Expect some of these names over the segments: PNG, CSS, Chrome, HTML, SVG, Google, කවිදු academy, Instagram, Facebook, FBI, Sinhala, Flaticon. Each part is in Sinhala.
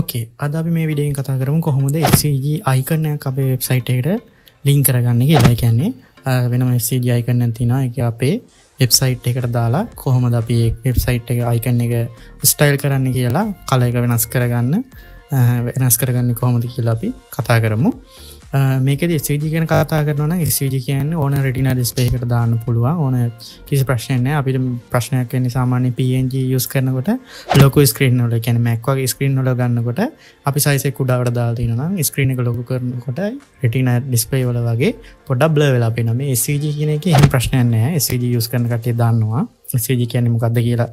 Okay, අද අපි මේ වීඩියෝ එකෙන් කතා කරමු කොහොමද SVG icon එකක් අපේ වෙබ්සයිට් එකට link කරගන්න කියලා. ඒ කියන්නේ වෙනම SVG icon එකක් තියෙනවා. ඒක අපේ වෙබ්සයිට් එකට දාලා කොහොමද අපි මේ වෙබ්සයිට් එකේ icon එක style කරන්න කියලා, color එක වෙනස් කරගන්න කොහොමද කියලා අපි කතා කරමු. මේකදී SVG ගැන කතා කරනවා නම් SVG කියන්නේ ඕන retina display එකට දාන්න පුළුවන්. ඕන කිසි ප්‍රශ්නයක් නැහැ. අපිට ප්‍රශ්නයක් වෙන්නේ සාමාන්‍ය PNG use කරනකොට ලොකු screen වල, කියන්නේ Mac වගේ screen වල ගන්නකොට අපි size එක උඩවට දාලා තියෙනවා නම් screen එක ලොකු කරනකොට retina display වල වගේ පොඩ්ඩක් blur වෙලා පේනවා. මේ SVG කියන එකේ එහෙම ප්‍රශ්නයක් නැහැ. SVG use කරන කට්ටිය දන්නවා SVG කියන්නේ මොකක්ද කියලා.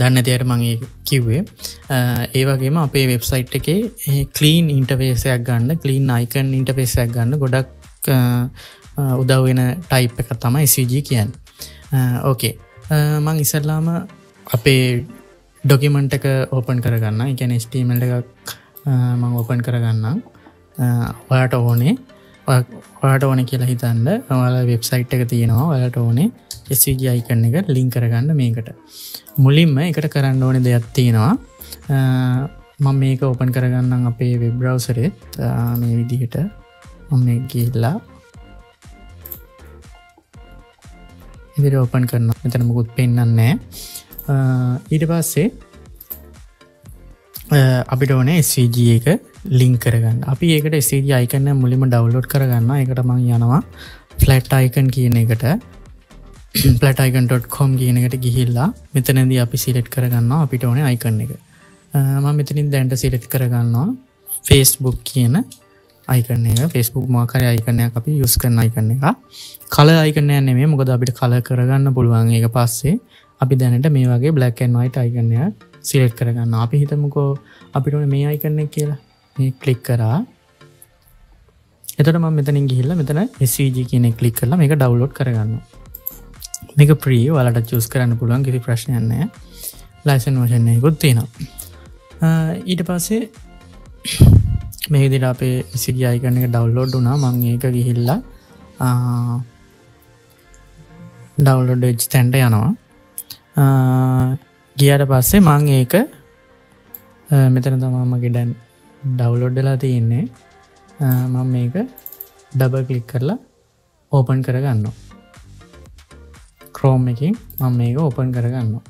දන්න ඇතියට මම ඒක කිව්වේ. ඒ වගේම අපේ වෙබ්සයිට් එකේ clean interface එකක් ගන්න, clean icon interface එකක් ගන්න ගොඩක් උදව් වෙන type එකක් තමයි SVG කියන්නේ. Okay. මම ඉස්සෙල්ලාම අපේ document එක open කරගන්න. ඒ කියන්නේ HTML එකක් මම open කරගන්නම්. ඔයාලට ඕනේ කියලා හිතන්න. ඔයාලා වෙබ්සයිට් එක තියෙනවා. ඔයාලට ඕනේ SVG icon එක link කරගන්න මේකට. මුලින්ම එකට කරන්න ඕනේ දෙයක් තියෙනවා. මම මේක open කරගන්නම් අපේ web browser එකේ. මේ විදිහට මම ගිහලා ඉතින් open කරනවා. මෙතන මොකුත් පෙන්නන්නේ නැහැ. ඊට පස්සේ අපිට ඕනේ SVG එක link කරගන්න. අපි ඒකට SVG icon එක මුලින්ම download කරගන්නවා. ඒකට මම යනවා Flaticon කියන එකට. Flaticon.com කියන එකට ගිහිල්ලා මෙතනදී අපි සිලෙක්ට් කරගන්නවා අපිට ඕනේ icon එක. මම මෙතනින් දැන්ට සිලෙක්ට් කරගන්නවා Facebook කියන icon එක. Facebook මාකරේ icon එකක් අපි යූස් කරන icon එක. color icon එක නෙමෙයි, මොකද අපිට color කරගන්න පුළුවන්. ඒක පස්සේ අපි දැනට මේ වගේ black and white icon එකක් සිලෙක්ට් කරගන්නවා. අපි හිතමුකෝ අපිට ඕනේ මේ icon එක කියලා. මේ click කරා. එතකොට මම මෙතනින් ගිහිල්ලා මෙතන SVG කියන එක click කරලා මේක download කරගන්නවා. මේක ප්‍රී ඔයාලට choose කරන්න පුළුවන්, කිසි ප්‍රශ්නයක් නැහැ. license version එකකුත් තියෙනවා. ඊට පස්සේ මේ විදිහට අපේ SVG icon එක download වුණා. මම ඒක ගිහිල්ලා download edge තැනට යනවා. ගියාට පස්සේ මම ඒක මෙතන තමයි මගේ දැන් download වෙලා තියෙන්නේ. මම මේක double click කරලා open කරගන්නවා. Chrome එකෙන් මම මේක open කරගන්නවා.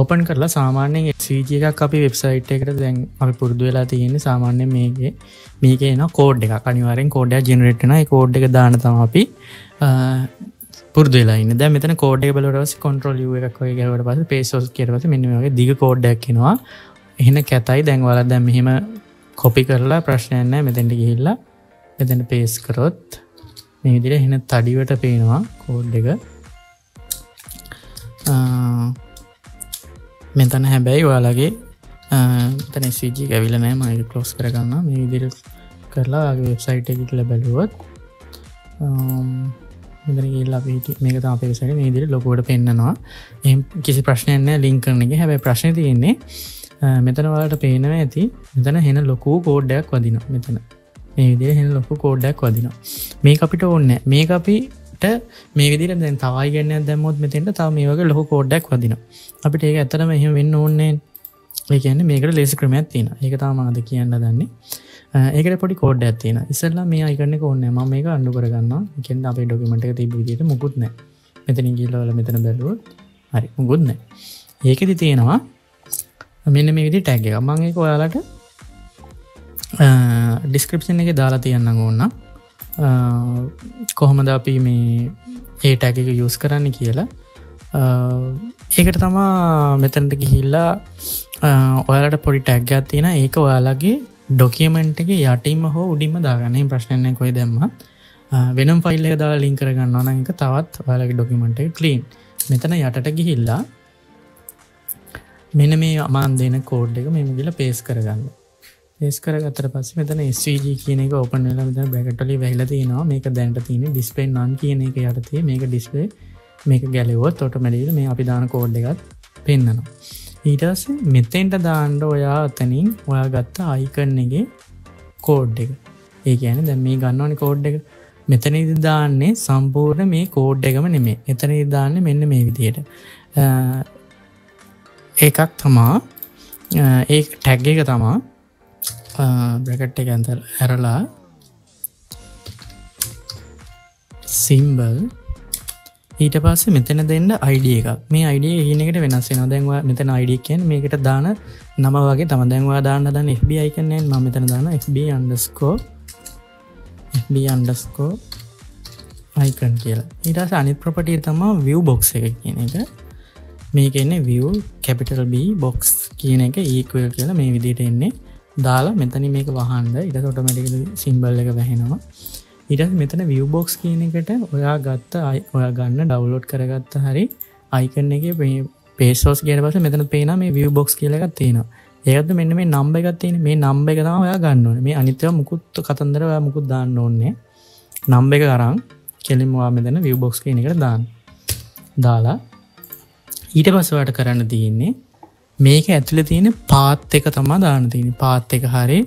open කරලා සාමාන්‍යයෙන් SVG එකක් අපි වෙබ්සයිට් එකට දැන් අපි පුරුදු වෙලා තියෙන්නේ සාමාන්‍යයෙන් මේකේ එන කෝඩ් එකක්. අනිවාර්යෙන් කෝඩ් එක ජෙනරේට් වෙනවා. ඒ කෝඩ් එක දාන්න තමයි අපි පුරුදු වෙලා ඉන්නේ. දැන් මෙතන කෝඩ් එක බලුවට පස්සේ control u එකක් වගේ ගහුවට පස්සේ paste source කියලා පස්සේ මෙන්න මේ වගේ දිග කෝඩ් එකක් එනවා. එහෙන කැතයි. දැන් ඔයාලා දැන් මෙහෙම copy කරලා ප්‍රශ්නයක් නැහැ. මෙතෙන්ට ගිහිල්ලා මෙතෙන් paste කරොත් මේ විදිහට එහෙන තඩිවට පේනවා කෝඩ් එක. මෙතන හැබැයි ඔයාලගේ මෙතන SVG එක ඇවිල්ලා නැහැ. මම ඒක ක්ලෝස් කරගන්නවා. මේ විදිහට කරලා ඔයාගේ වෙබ්සයිට් එකට ගිහලා බලුවොත් මෙතන ගිහලා අපි මේක තමයි අපේ වෙබ්සයිට් එක. මේ විදිහට ලොකුවට පෙන්නනවා. එහෙම කිසි ප්‍රශ්නයක් නැහැ link කරන එක. හැබැයි ප්‍රශ්නේ තියෙන්නේ මෙතන ඔයාලට පේනවා ඇති. මෙතන එහෙන ලොකු කෝඩ් එකක් වදිනවා. මෙතන මේ විදිහේ හෙන ලොකු කෝඩ් එකක් වදිනවා. මේක අපිට ඕනේ නැහැ. මේක අපිට මේ විදිහට දැන් තව icon එකක් දැම්මොත් මෙතෙන්ට තව මේ වගේ ලොකු කෝඩ් එකක් වදිනවා. අපිට ඒක ඇත්තටම එහෙම වෙන්න ඕනේ නැහැ. ඒ කියන්නේ මේකට ලේසි ක්‍රමයක් තියෙනවා. ඒක තමයි මම අද කියන්න හදන්නේ. ඒකට පොඩි කෝඩ් එකක් තියෙනවා. ඉතින්ලා මේ icon එක ඕනේ නැහැ. මම මේක අන්ඩු කරගන්නවා. ඒ කියන්නේ අපේ document එකේ තිබ්බ විදිහට මුකුත් නැහැ. මෙතනින් ගිහලා වල මෙතන බැලුවොත් හරි මුකුත් නැහැ. ඒකෙදි තියෙනවා මෙන්න මේ විදිහේ tag එක. මම ඒක ඔයාලට ඩිස්ක්‍රිප්ෂන් එක දාලා තියන්න ඕන කොහොමද අපි මේ ඒ ටැග් එක යූස් කරන්න කියලා. ඒකට තමා මෙතනට ගිහිල්ලා ඔයාලට පොඩි ටැග් එකක් තියෙනවා. ඒක ඔයාලගේ ඩොකියුමන්ට් එකේ යටින්ම හෝ උඩින්ම දාගන්න. එහෙනම් ප්‍රශ්නයක් නැහැ. කොයි දැම්මත් වෙනම ෆයිල් එකක දාලා link කරගන්නවා නම් ඒක තවත් ඔයාලගේ ඩොකියුමන්ට් එක clean. මෙතන යටට ගිහිල්ලා මෙන්න මේ මම දෙන කෝඩ් එක මෙන්න ගිහලා paste කරගන්න. paste කරගත්තට පස්සේ මෙතන SVG කියන එක open වෙලා මෙතන bracket වලින් වැහිලා තියෙනවා. මේක දැනට තියෙන්නේ display none කියන එක යටතේ. මේක display මේක ගැලෙවුවොත් automatically මේ අපි දාන code එකත් පෙන්නනවා. ඊට පස්සේ මෙතෙන්ට දාන්න ඔයා අතනින් ඔයා ගත්ත icon එකේ code එක. ඒ කියන්නේ දැන් මේ ගන්නවනේ code එක. මෙතනදී දාන්නේ සම්පූර්ණ මේ code එකම නෙමෙයි. එතනදී දාන්නේ මෙන්න මේ විදියට. එකක් තමා ඒ ටැග් එක තමා බ්‍රැකට් එක ඇතුළේ ඇරලා symbol ඊට පස්සේ මෙතන දෙන්න ID එකක් මේ ID එක හින එකට වෙනස් වෙනවා දැන් ඔයා මෙතන ID කියන්නේ මේකට දාන නම වගේ තමයි දැන් ඔයා දාන්න හදන FBI කියන්නේ මම මෙතන දාන FB_FB_ icon කියලා ඊට පස්සේ අනිත් property එක තමයි view box එක කියන එක මේක එන්නේ view capital B box කියන එක equal කියලා මේ විදිහට එන්නේ දාලා මෙතන මේක වහන්න ඊට පස්සේ automatically symbol එක වැහෙනවා ඊට පස්සේ මෙතන view box කියන එකට ඔයා ගන්න ඩවුන්ලෝඩ් කරගත්ත හරි icon එකේ මේ page source කියන පස්සේ මෙතන පේනවා මේ view box කියලා එකක් තියෙනවා. ඒකත් මෙන්න මේ number එකක් තියෙන. මේ number එක තමයි ඔයා ගන්න ඕනේ. මේ අනිත් ඒවා මුකුත් කතන්දර ඔයා මුකුත් දාන්න ඕනේ. number එක අරන් කෙලින්ම ඔයා මෙතන view box කියන එකට දාන්න. දාලා ඊට පස්සේ ඔයාට කරන්න තියෙන්නේ මේක ඇතුලේ තියෙන path එක තමයි දාන්න තියෙන්නේ. path එක හරිය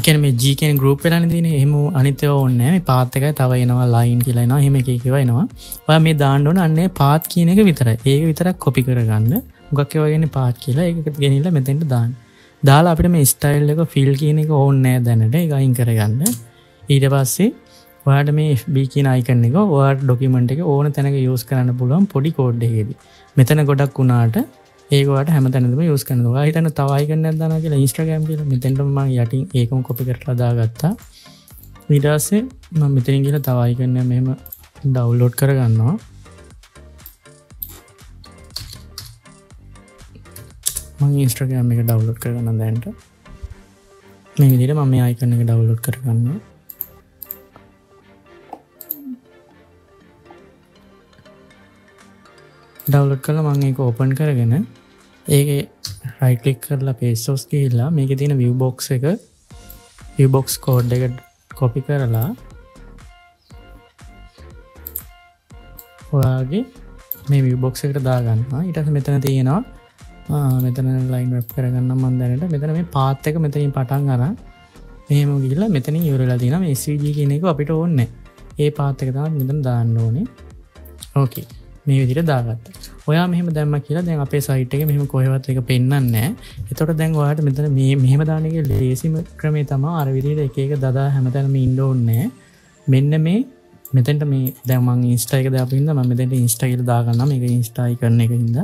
එකන මේ G කියන group වෙලානේ තියෙන්නේ එහෙම අනිත්ව ඕනේ නැහැ මේ path එකයි තව එනවා line කියලා එනවා එහෙම එක එක ඒවා එනවා ඔයා මේ දාන්න ඕන අන්නේ path කියන එක විතරයි ඒක විතරක් copy කරගන්න මුගක් ඒවා කියන්නේ path කියලා ඒක ගෙනිලා මෙතෙන්ට දාන්න දාලා අපිට මේ style එක fill කියන එක ඕනේ නැහැ දැනට ඒක අයින් කරගන්න ඊට පස්සේ ඔයාට මේ FB කියන icon එක ඔයාට document එකේ ඕන තැනක use කරන්න පුළුවන් පොඩි code එකේදී මෙතන ගොඩක් වුණාට ඒක ඔයාලට හැම තැනදම use කරනවා. ඔයා හිතන්න තව icon එකක් දානවා කියලා Instagram කියලා. මෙතෙන්ට මම යටින් ඒකම copy කරලා දාගත්තා. ඊට පස්සේ මම මෙතෙන් ගිහලා තව icon එක මෙහෙම download කරගන්නවා. මම Instagram එක download කරගන්න දැනට. මේ විදිහට මම මේ icon එක download කරගන්නවා. ඩවුන්ලෝඩ් කරලා මම ඒක ඕපන් කරගෙන ඒකේ right click කරලා paste source ගිහිල්ලා මේකේ තියෙන view box code එක copy කරලා ඔයාගේ මේ view box එකට දාගන්නවා ඊට පස්සේ මෙතන තියෙනවා මෙතන line wrap කරගන්නම් මම දැනට මෙතන මේ path එක මෙතනින් පටන් අරන් මෙහෙම ගිහිල්ලා මෙතනින් ඉවර වෙලා තියෙනවා මේ SVG කියන එක අපිට ඕනේ ඒ path එක තමයි මෙතන දාන්න ඕනේ okay මේ විදිහට දාගත්තා. ඔයා මෙහෙම දැම්ම කියලා දැන් අපේ සයිට් එකේ මෙහෙම කොහෙවත් එක පෙන්වන්නේ නැහැ. ඒතකොට දැන් ඔයාලට මෙතන මේ මෙහෙම දාන එකේ ලේසිම ක්‍රමය තමයි අර විදිහට එක එක දදා හැමතැනම ඉන්න ඕනේ. මෙන්න මේ මෙතෙන්ට මේ දැන් මම Insta එක දාපු ඉඳන් මම මෙතෙන්ට Insta කියලා දාගන්නවා. මේක Insta icon එක ඉඳන්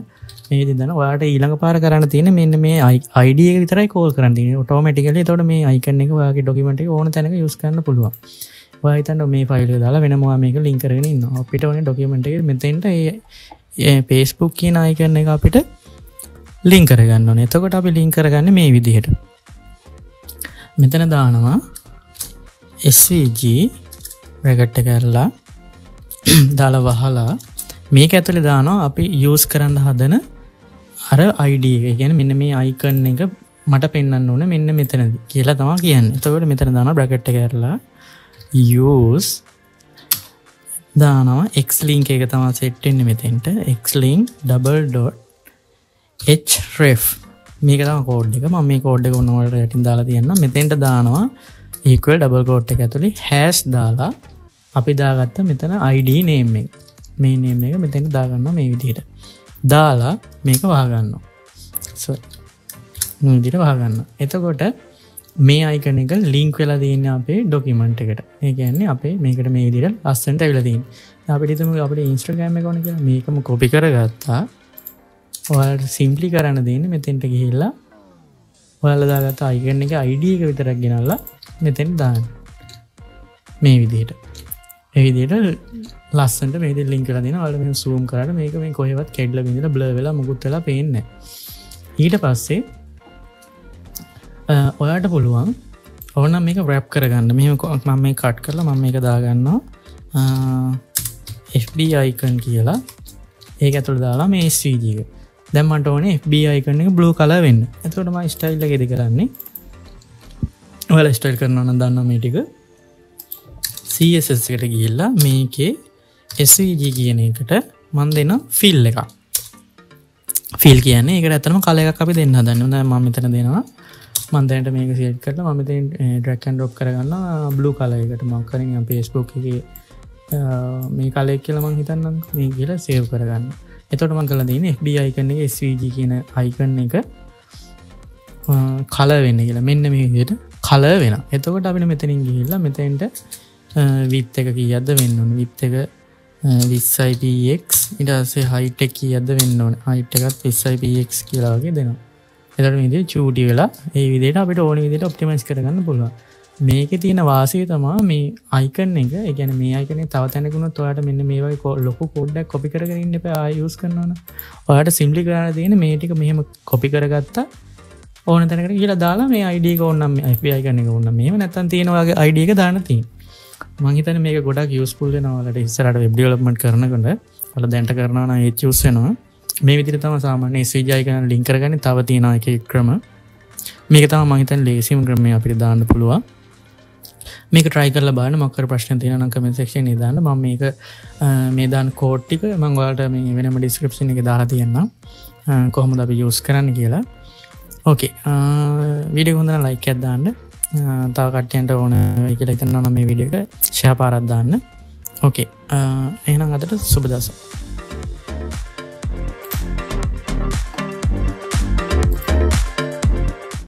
මේ විදිහෙන් දාන ඔයාලට ඊළඟ පාර කරන්න තියෙන්නේ මෙන්න මේ ID එක විතරයි call කරන්න තියෙන්නේ. automatically ඒතකොට මේ icon එක ඔයාගේ document එකේ ඕන තැනක use කරන්න පුළුවන්. වයිතන්න මේ ෆයිල් දාලා වෙනවා මේක link කරගෙන ඉන්නවා. අපිට ඕනේ document එකේ මෙතෙන්ට Facebook කියන icon එක අපිට link කරගන්න ඕනේ. එතකොට අපි link කරගන්නේ මේ විදිහට. මෙතන දානවා SVG bracket කරලා දාලා වහලා මේක ඇතුලේ දානවා අපි use කරන්න හදන අර ID එක. ඒ කියන්නේ මෙන්න මේ icon එක මට පෙන්වන්න ඕනේ මෙන්න මෙතනදී කියලා තමයි කියන්නේ. එතකොට මෙතන දානවා bracket කරලා use දානවා x link එක තමයි set වෙන්නේ මෙතෙන්ට x link .href මේක තමයි code එක මම මේ code එක ඔන්න ඔයාලට යටින් දාලා තියන්නම් මෙතෙන්ට දානවා equal double quote එක ඇතුලේ hash දාලා අපි දාගත්ත මෙතන id name එක මේ name එක මෙතෙන්ට දාගන්නවා මේ විදිහට දාලා මේක වහගන්නවා sorry මේ විදිහට වහගන්නවා එතකොට මේ icon එක link වෙලා තියෙන අපේ document එකට. ඒ කියන්නේ අපේ මේකට මේ විදිහට ලස්සනට ඇවිල්ලා තියෙනවා. දැන් අපිට හිතමු අපේ Instagram එක ඕන කියලා මේකම copy කරගත්තා. ඔයාලට simply කරන්න දෙන්නේ මෙතෙන්ට ගිහිල්ලා ඔයාලා දාගත්ත icon එකේ ID එක විතරක් ගෙනල්ලා මෙතෙන් දාන්න. මේ විදිහට. මේ විදිහට ලස්සනට මේ විදිහට link කරලා දෙනවා. ඔයාලා මෙහෙම zoom කරාට මේක මේ කොහෙවත් කැඩලා බිඳලා blur වෙලා මුකුත් වෙලා පේන්නේ නැහැ. ඊට පස්සේ ඔයාට පුළුවන් ඕන නම් මේක wrap කරගන්න. මෙහෙම මම මේ cut කරලා මම මේක දාගන්නවා FB icon කියලා. ඒක ඇතුළට දාලා මේ SVG එක. දැන් මට ඕනේ FB icon එක blue color වෙන්න. එතකොට මම style එකේදී කරන්නේ ඔයාලා style කරනවා නම් දාන්න මේ ටික CSS එකට ගිහිල්ලා මේකේ SVG කියන එකට මම දෙන fill එකක්. fill කියන්නේ ඒකට ඇත්තටම color එකක් අපි දෙන්න හදන්නේ. දැන් මම මෙතන දෙනවා මන්දරට මේක සිලෙක්ට් කරලා මම මෙතෙන් drag and drop කරගන්නවා blue color එකට මම කරන්නේ Facebook එකේ මේ color එක කියලා මම හිතන්නම් මේ කියලා save කරගන්න. එතකොට මම කරලා තියෙන්නේ FBI icon එක SVG කියන icon එක color වෙන්න කියලා. මෙන්න මේ විදිහට color වෙනවා. එතකොට අපිට මෙතනින් ගිහිල්ලා මෙතෙන්ට width එක කීයක්ද වෙන්න ඕනේ? width එක 20 px ඊට පස්සේ height එක කීයක්ද වෙන්න ඕනේ? height එකත් 20 px කියලා වගේ දෙනවා. එතකොට මේ විදිහට චූටි වෙලා මේ විදිහට අපිට ඕන විදිහට optimize කරගන්න පුළුවන්. මේකේ තියෙන වාසිය තමයි මේ icon එක. ඒ කියන්නේ මේ icon එක තව තැනකුණොත් ඔයාලට මෙන්න මේ වගේ ලොකු code එකක් copy කරගෙන ඉන්න එපා. ආයෙ use කරනවා නම් ඔයාලට simply කරන්න තියෙන්නේ මේ ටික මෙහෙම copy කරගත්තා ඕන තැනකට ගිහලා දාලා මේ ID එක ඕනනම් FBI icon එක ඕනනම් මෙහෙම නැත්තම් තියෙන ඔයාගේ ID එක දාන්න තියෙනවා. මම හිතන්නේ මේක ගොඩක් useful වෙනවා ඔයාලට ඉස්සරහට web development කරනකොට. ඔයාලා දැන්ට කරනවා නම් ඒක use වෙනවා. මේ විදිහට තමයි සාමාන්‍ය SVG icon link කරගන්නේ. තව තියෙනවා එකේ ක්‍රම. මේක තමයි මම හිතන්නේ ලේසිම ක්‍රමය අපිට දාන්න පුළුවන්. මේක try කරලා බලන්න මොකක්ද ප්‍රශ්න තියෙනවා නම් comment section එකේ දාන්න. මම මේක මේ දාන code ටික මම ඔයාලට මේ වෙනම description එකේ දාලා තියන්නම් කොහොමද අපි use කරන්න කියලා. Okay වීඩියෝ එක හොඳ නම් like එකක් දාන්න. තව කට්ටියන්ට ඕන වෙයි කියලා හිතනවා නම් මේ වීඩියෝ එක share පාරක් දාන්න. Okay එහෙනම් අදට සුබ දවසක්.